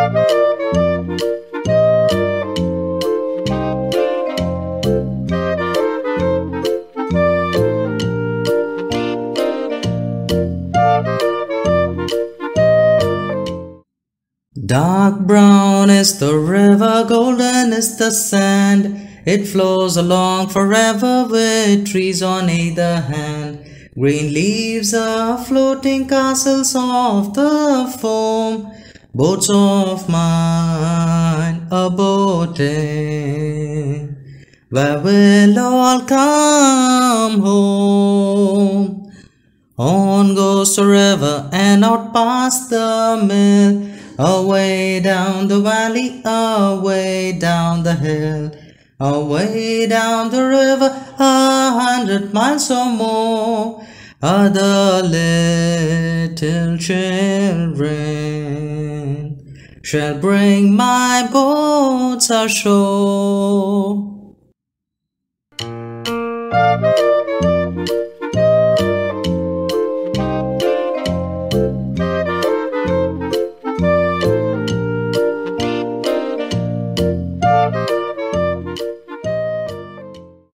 Dark brown is the river, golden is the sand. It flows along forever with trees on either hand. Green leaves are floating, castles of the foam. Boats of mine are boating. Where we'll all come home. On goes the river and out past the mill. Away down the valley, away down the hill, away down the river, 100 miles or more, are the little children. Shall bring my boats ashore.